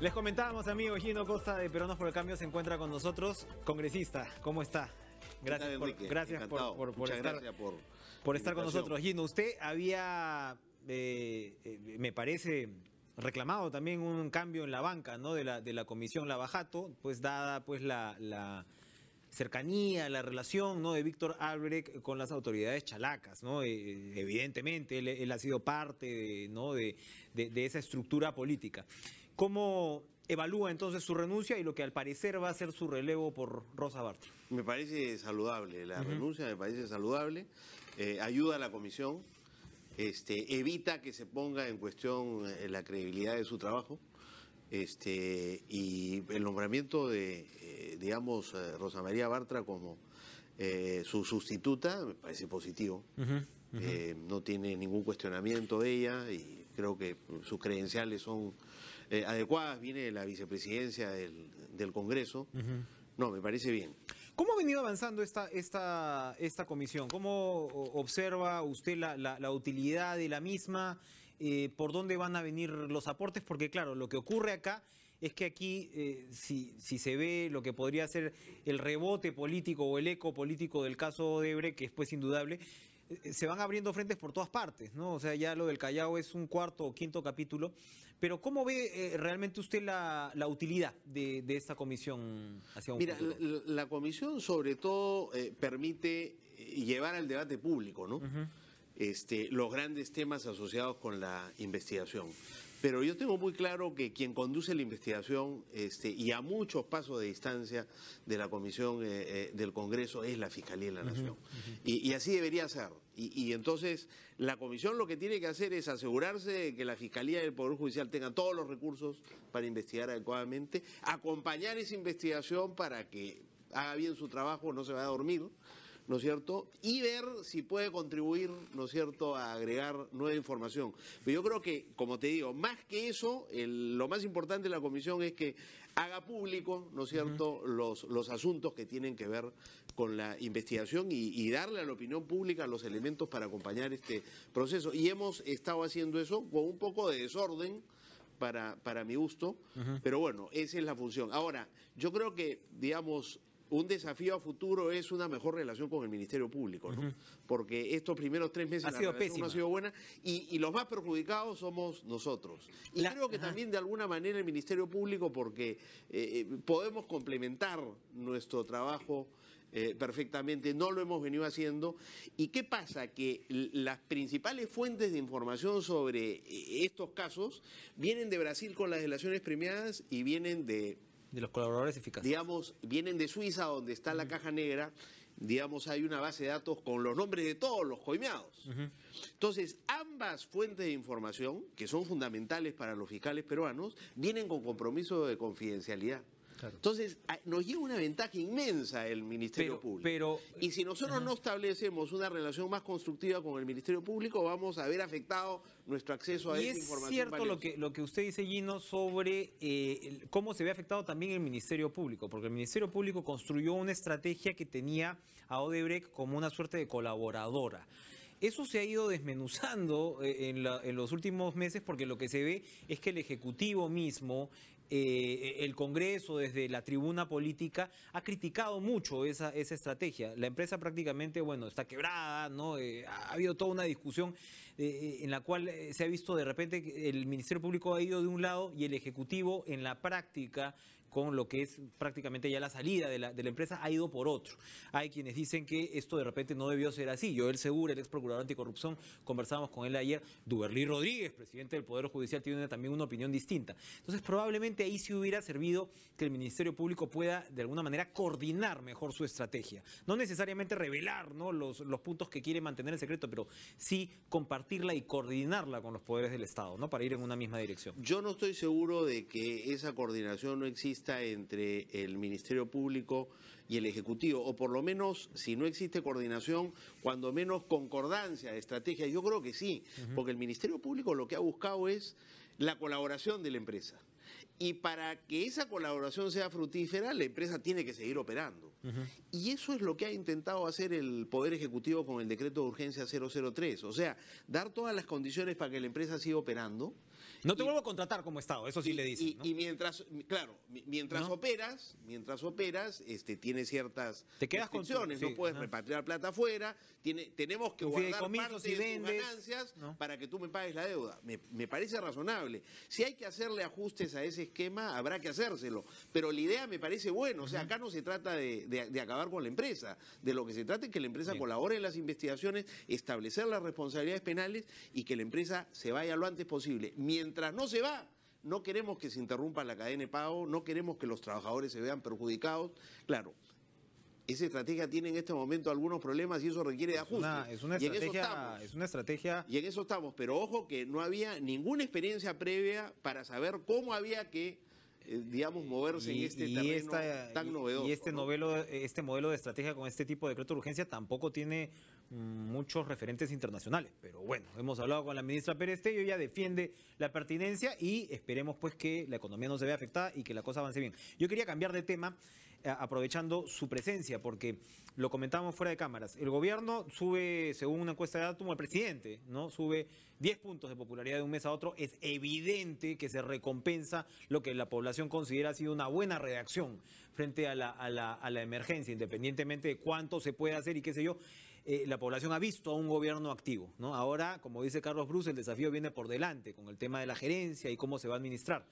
Les comentábamos, amigo Gino Costa de Peruanos por el Cambio se encuentra con nosotros. Congresista, ¿cómo está? Gracias, gracias por estar con nosotros. Gino, usted había, me parece, reclamado también un cambio en la banca, ¿no? De la Comisión Lava Jato, pues dada pues la cercanía, la relación, ¿no?, de Víctor Albrecht con las autoridades chalacas, ¿no? Evidentemente, él ha sido parte de, ¿no?, de esa estructura política. ¿Cómo evalúa entonces su renuncia y lo que al parecer va a ser su relevo por Rosa Bartra? Me parece saludable la renuncia, me parece saludable, ayuda a la comisión, evita que se ponga en cuestión la credibilidad de su trabajo. Y el nombramiento de, digamos, Rosa María Bartra como su sustituta me parece positivo. No tiene ningún cuestionamiento de ella y creo que sus credenciales son adecuadas. Viene de la vicepresidencia del Congreso. No, me parece bien. ¿Cómo ha venido avanzando esta comisión? ¿Cómo observa usted la utilidad de la misma? ¿Por dónde van a venir los aportes? Porque claro, lo que ocurre acá es que aquí si se ve lo que podría ser el rebote político o el eco político del caso Odebrecht, que es pues indudable, se van abriendo frentes por todas partes, ¿no? O sea, ya lo del Callao es un cuarto o quinto capítulo, pero ¿cómo ve realmente usted la utilidad de esta comisión hacia un futuro? Mira, la comisión sobre todo permite llevar al debate público, ¿no? Los grandes temas asociados con la investigación. Pero yo tengo muy claro que quien conduce la investigación y a muchos pasos de distancia de la Comisión del Congreso es la Fiscalía de la Nación. Y así debería ser. Y entonces la Comisión lo que tiene que hacer es asegurarse de que la Fiscalía del Poder Judicial tenga todos los recursos para investigar adecuadamente, acompañar esa investigación para que haga bien su trabajo, no se vaya a dormir, ¿no es cierto? Y ver si puede contribuir, ¿no es cierto?, a agregar nueva información. Pero yo creo que, como te digo, más que eso, lo más importante de la comisión es que haga público, ¿no es cierto?, los asuntos que tienen que ver con la investigación y darle a la opinión pública los elementos para acompañar este proceso. Y hemos estado haciendo eso con un poco de desorden, para mi gusto, pero bueno, esa es la función. Ahora, yo creo que, digamos, un desafío a futuro es una mejor relación con el Ministerio Público, ¿no? Porque estos primeros 3 meses la relación pésima. No ha sido buena y los más perjudicados somos nosotros. Y creo que también de alguna manera el Ministerio Público, porque podemos complementar nuestro trabajo perfectamente, no lo hemos venido haciendo. ¿Y qué pasa? Que las principales fuentes de información sobre estos casos vienen de Brasil con las delaciones premiadas y vienen de los colaboradores eficaces. Digamos, vienen de Suiza, donde está la caja negra. Digamos, hay una base de datos con los nombres de todos los coimeados. Entonces, ambas fuentes de información, que son fundamentales para los fiscales peruanos, vienen con compromiso de confidencialidad. Claro. Entonces, nos lleva una ventaja inmensa el Ministerio Público. Y si nosotros no establecemos una relación más constructiva con el Ministerio Público, vamos a ver afectado nuestro acceso a esa información. Es cierto lo que usted dice, Gino, sobre cómo se ve afectado también el Ministerio Público, porque el Ministerio Público construyó una estrategia que tenía a Odebrecht como una suerte de colaboradora. Eso se ha ido desmenuzando en los últimos meses, porque lo que se ve es que el Ejecutivo mismo, el Congreso desde la tribuna política, ha criticado mucho esa estrategia. La empresa prácticamente, bueno, está quebrada, ¿no? Ha habido toda una discusión en la cual se ha visto de repente que el Ministerio Público ha ido de un lado y el Ejecutivo en la práctica, con lo que es prácticamente ya la salida de la empresa, ha ido por otro. Hay quienes dicen que esto de repente no debió ser así. Joel Segura, el ex procurador anticorrupción, conversábamos con él ayer. Duberlí Rodríguez, presidente del Poder Judicial, tiene también una opinión distinta. Entonces, probablemente ahí sí hubiera servido que el Ministerio Público pueda, de alguna manera, coordinar mejor su estrategia. No necesariamente revelar, ¿no?, los puntos que quiere mantener en secreto, pero sí compartirla y coordinarla con los poderes del Estado, ¿no?, para ir en una misma dirección. Yo no estoy seguro de que esa coordinación no existe entre el Ministerio Público y el Ejecutivo, o por lo menos, si no existe coordinación, cuando menos concordancia de estrategia. Yo creo que sí, porque el Ministerio Público lo que ha buscado es la colaboración de la empresa. Y para que esa colaboración sea fructífera, la empresa tiene que seguir operando. Y eso es lo que ha intentado hacer el Poder Ejecutivo con el Decreto de Urgencia 003. O sea, dar todas las condiciones para que la empresa siga operando. No te vuelvo a contratar como Estado, eso sí le dicen, ¿no? Y mientras, claro, mientras operas, tiene ciertas restricciones, no puedes repatriar plata afuera, tenemos que guardar parte de tus ganancias para que tú me pagues la deuda. Me parece razonable. Si hay que hacerle ajustes a ese esquema, habrá que hacérselo. Pero la idea me parece buena, o sea, acá no se trata de acabar con la empresa, de lo que se trata es que la empresa colabore en las investigaciones, establecer las responsabilidades penales y que la empresa se vaya lo antes posible. Mientras no se va, no queremos que se interrumpa la cadena de pago, no queremos que los trabajadores se vean perjudicados. Claro, esa estrategia tiene en este momento algunos problemas y eso requiere de ajustes. Es una estrategia. Y en eso estamos, pero ojo que no había ninguna experiencia previa para saber cómo había que, digamos, moverse en este terreno tan novedoso. Y este modelo de estrategia con este tipo de decreto de urgencia tampoco tiene muchos referentes internacionales. Pero bueno, hemos hablado con la ministra Pérez Estello, ella defiende la pertinencia y esperemos pues que la economía no se vea afectada y que la cosa avance bien. Yo quería cambiar de tema aprovechando su presencia, porque lo comentábamos fuera de cámaras. El gobierno sube, según una encuesta de Datum, el presidente, ¿no? Sube 10 puntos de popularidad de un mes a otro. Es evidente que se recompensa lo que la población considera ha sido una buena reacción frente a la emergencia, independientemente de cuánto se puede hacer y qué sé yo. La población ha visto a un gobierno activo, ¿no? Ahora, como dice Carlos Bruce, el desafío viene por delante con el tema de la gerencia y cómo se va a administrar.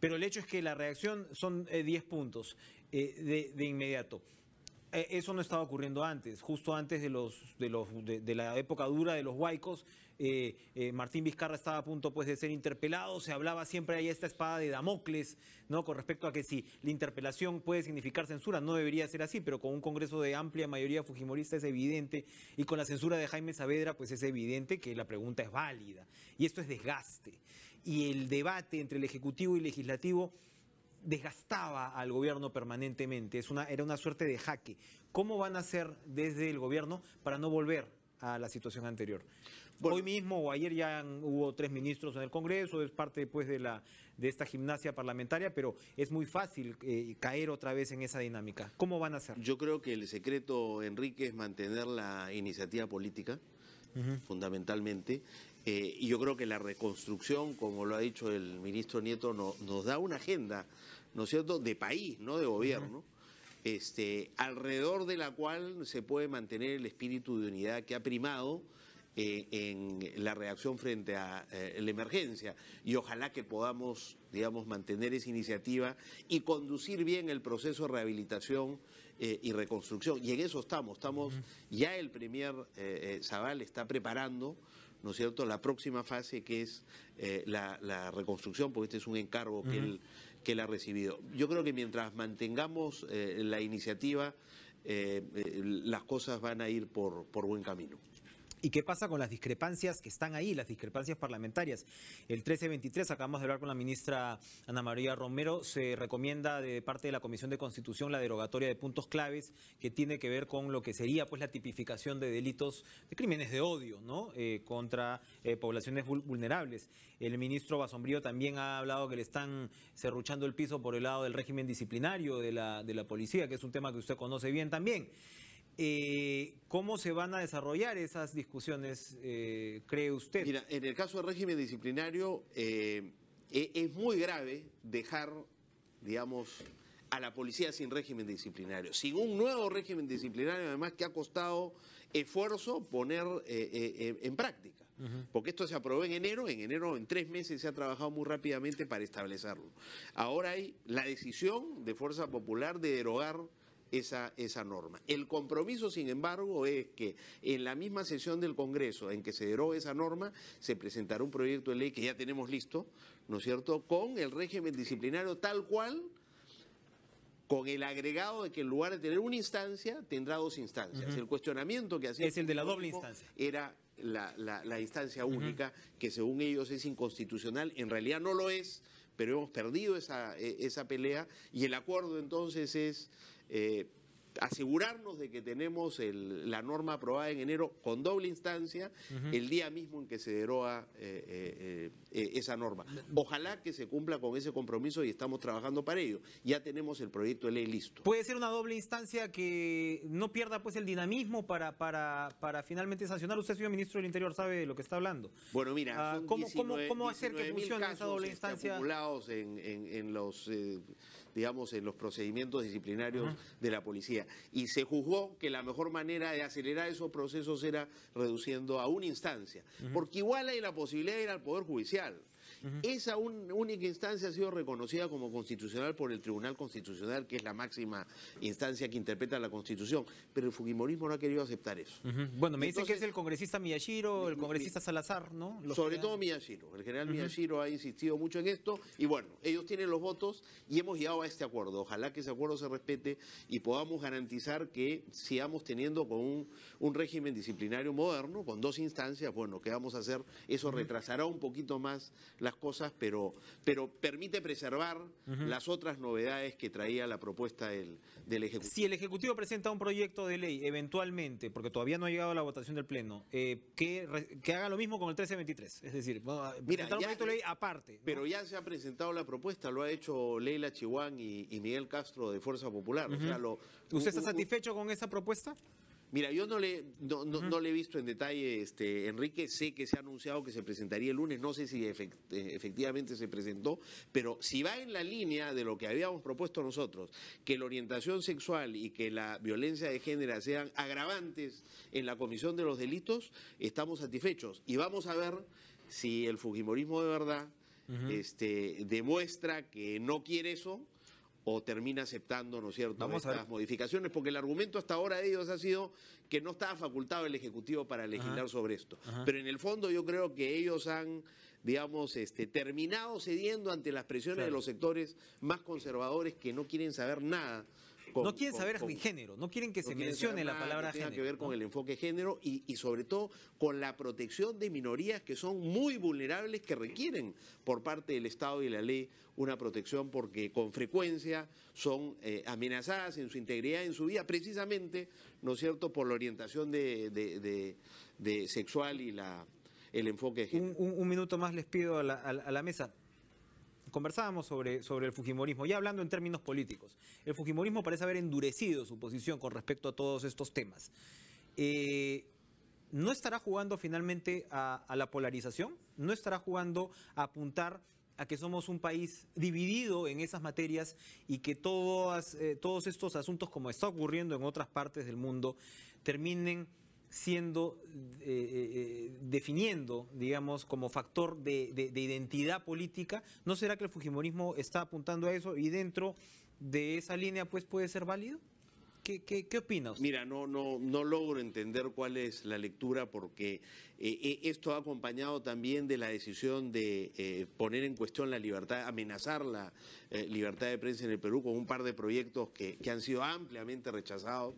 Pero el hecho es que la reacción son 10 puntos de inmediato. Eso no estaba ocurriendo antes, justo antes de la época dura de los huaicos. Martín Vizcarra estaba a punto pues de ser interpelado, se hablaba siempre ahí esta espada de Damocles, ¿no? Con respecto a que si la interpelación puede significar censura, no debería ser así, pero con un Congreso de amplia mayoría fujimorista es evidente, y con la censura de Jaime Saavedra pues es evidente que la pregunta es válida, y esto es desgaste, y el debate entre el Ejecutivo y el Legislativo desgastaba al gobierno permanentemente, era una suerte de jaque. ¿Cómo van a hacer desde el gobierno para no volver a la situación anterior? Bueno, hoy mismo o ayer ya hubo 3 ministros en el Congreso, es parte pues, de esta gimnasia parlamentaria, pero es muy fácil caer otra vez en esa dinámica. ¿Cómo van a hacer? Yo creo que el secreto, Enrique, es mantener la iniciativa política, fundamentalmente. Y yo creo que la reconstrucción, como lo ha dicho el ministro Nieto, nos da una agenda, ¿no es cierto?, de país, no de gobierno, alrededor de la cual se puede mantener el espíritu de unidad que ha primado en la reacción frente a la emergencia, y ojalá que podamos, digamos, mantener esa iniciativa y conducir bien el proceso de rehabilitación y reconstrucción, y en eso estamos ya el premier Zaval está preparando, ¿no es cierto?, la próxima fase que es la reconstrucción, porque este es un encargo que él ha recibido. Yo creo que mientras mantengamos la iniciativa, las cosas van a ir por buen camino. ¿Y qué pasa con las discrepancias que están ahí, las discrepancias parlamentarias? El 1323, acabamos de hablar con la ministra Ana María Romero, se recomienda de parte de la Comisión de Constitución la derogatoria de puntos claves que tiene que ver con lo que sería pues la tipificación de delitos, de crímenes de odio, ¿no? Contra poblaciones vulnerables. El ministro Basombrío también ha hablado que le están serruchando el piso por el lado del régimen disciplinario de la policía, que es un tema que usted conoce bien también. ¿Cómo se van a desarrollar esas discusiones, cree usted? Mira, en el caso del régimen disciplinario es muy grave dejar, digamos, a la policía sin régimen disciplinario, sin un nuevo régimen disciplinario, además que ha costado esfuerzo poner en práctica, porque esto se aprobó en enero, en 3 meses se ha trabajado muy rápidamente para establecerlo. Ahora hay la decisión de Fuerza Popular de derogar esa norma. El compromiso, sin embargo, es que en la misma sesión del Congreso en que se derogue esa norma, se presentará un proyecto de ley que ya tenemos listo, ¿no es cierto?, con el régimen disciplinario tal cual, con el agregado de que en lugar de tener una instancia, tendrá 2 instancias. El cuestionamiento que hacía... Es el de la doble instancia. Era la instancia única, que según ellos es inconstitucional, en realidad no lo es, pero hemos perdido esa pelea, y el acuerdo entonces es... asegurarnos de que tenemos la norma aprobada en enero con doble instancia el día mismo en que se deroga esa norma. Ojalá que se cumpla con ese compromiso y estamos trabajando para ello. Ya tenemos el proyecto de ley listo. ¿Puede ser una doble instancia que no pierda pues el dinamismo para finalmente sancionar? Usted, señor ministro del Interior, sabe de lo que está hablando. Bueno, mira, ¿cómo hacer que funcione esa doble instancia? Acumulados en los, digamos, en los procedimientos disciplinarios de la policía. Y se juzgó que la mejor manera de acelerar esos procesos era reduciendo a una instancia. Porque igual hay la posibilidad de ir al Poder Judicial. Esa única instancia ha sido reconocida como constitucional por el Tribunal Constitucional, que es la máxima instancia que interpreta la Constitución, pero el fujimorismo no ha querido aceptar eso. Bueno, me dicen que es el congresista Miyashiro, el congresista Salazar, ¿no? Sobre todo Miyashiro, el general Miyashiro ha insistido mucho en esto, y bueno, ellos tienen los votos y hemos llegado a este acuerdo. Ojalá que ese acuerdo se respete y podamos garantizar que sigamos teniendo con un régimen disciplinario moderno, con dos instancias. Bueno, ¿qué vamos a hacer? Eso retrasará un poquito más las cosas, pero permite preservar las otras novedades que traía la propuesta del Ejecutivo. Si el Ejecutivo presenta un proyecto de ley, eventualmente, porque todavía no ha llegado a la votación del Pleno, que haga lo mismo con el 1323, es decir, presentar un proyecto de ley aparte, ¿no? Pero ya se ha presentado la propuesta, lo ha hecho Leila Chihuán y Miguel Castro de Fuerza Popular. O sea, ¿usted está satisfecho con esa propuesta? Mira, yo no le he visto en detalle, Enrique. Sé que se ha anunciado que se presentaría el lunes, no sé si efectivamente se presentó, pero si va en la línea de lo que habíamos propuesto nosotros, que la orientación sexual y que la violencia de género sean agravantes en la comisión de los delitos, estamos satisfechos. Y vamos a ver si el fujimorismo de verdad demuestra que no quiere eso, o termina aceptando, ¿no es cierto?, estas modificaciones, porque el argumento hasta ahora de ellos ha sido que no estaba facultado el Ejecutivo para legislar sobre esto. Pero en el fondo yo creo que ellos han, digamos, terminado cediendo ante las presiones de los sectores más conservadores que no quieren saber nada. No quieren saber de género, no quieren que se mencione la palabra género. Tiene que ver con el enfoque género y sobre todo con la protección de minorías que son muy vulnerables, que requieren por parte del Estado y la ley una protección porque con frecuencia son amenazadas en su integridad, en su vida, precisamente, ¿no es cierto?, por la orientación de sexual y el enfoque de género. Un minuto más les pido a la mesa. Conversábamos sobre el fujimorismo, ya hablando en términos políticos. El fujimorismo parece haber endurecido su posición con respecto a todos estos temas. ¿No estará jugando finalmente a la polarización? ¿No estará jugando a apuntar a que somos un país dividido en esas materias y que todos estos asuntos, como está ocurriendo en otras partes del mundo, terminen siendo, definiendo, digamos, como factor de identidad política? ¿No será que el fujimorismo está apuntando a eso y dentro de esa línea pues puede ser válido? ¿Qué opina usted? Mira, no logro entender cuál es la lectura porque esto ha acompañado también de la decisión de poner en cuestión la libertad, amenazar la libertad de prensa en el Perú con un par de proyectos que han sido ampliamente rechazados.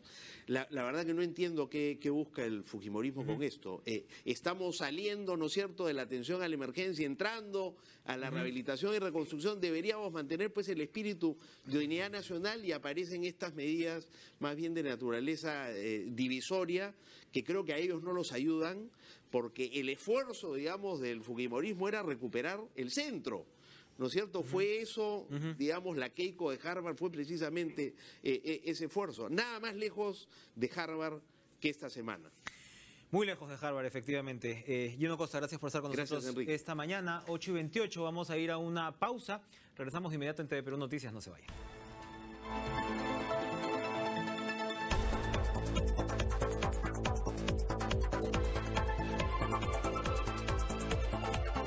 La verdad que no entiendo qué busca el fujimorismo con esto. Estamos saliendo, ¿no es cierto?, de la atención a la emergencia, entrando a la rehabilitación y reconstrucción. Deberíamos mantener pues el espíritu de unidad nacional y aparecen estas medidas más bien de naturaleza divisoria, que creo que a ellos no los ayudan, porque el esfuerzo, digamos, del fujimorismo era recuperar el centro, ¿no es cierto? Fue eso, digamos, la Keiko de Harvard fue precisamente ese esfuerzo, nada más lejos de Harvard que esta semana. Muy lejos de Harvard, efectivamente. Gino Costa, gracias por estar con nosotros esta mañana, 8:28, vamos a ir a una pausa, regresamos de inmediato en TV Perú Noticias, no se vayan.